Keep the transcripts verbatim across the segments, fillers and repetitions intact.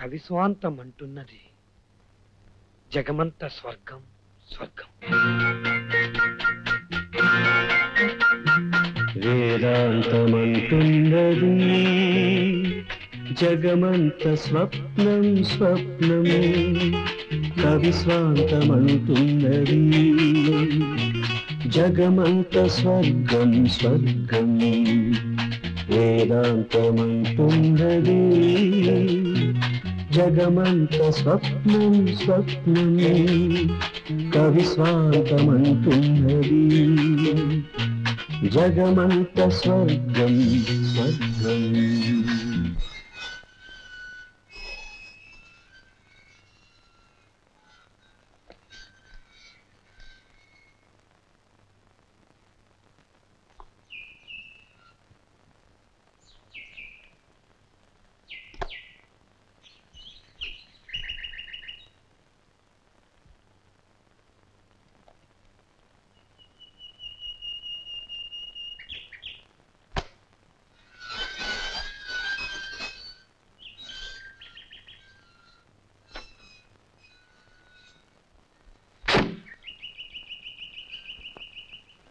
కవిస్వాంతం అంటున్నది జగమంత స్వర్గం స్వర్గం. వేదాంతం అంటున్నది జగమంత స్వప్నం స్వప్నము కవిస్వాంతం అంటున్నది జగమంత స్వర్గం స్వర్గం. వేదాంతం అంటున్నది జగమంత స్వప్నం స్వప్నం కవిస్వాంతం అంటున్నది జగమంత స్వర్గం స్వర్గం.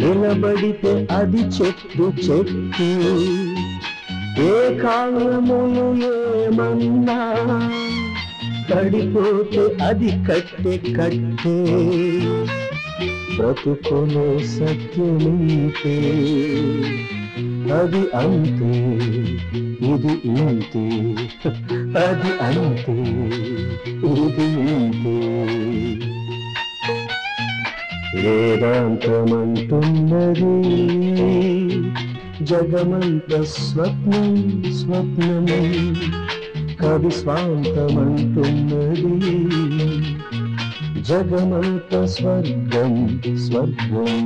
నిలబడితే అది చెట్టు చెట్టు ఏ కాలములు ఏమన్నా పడిపోతే అది కట్టె కట్టే బ్రతుకులో సత్యమైతే అది అంతే ఇది ఇంతే అది అంతే ఇది ఇంతే. వేదాంతం అంటున్నది జగమంత స్వప్నం స్వప్నము కవిస్వాంతం అంటున్నది జగమంత స్వర్గం స్వర్గం.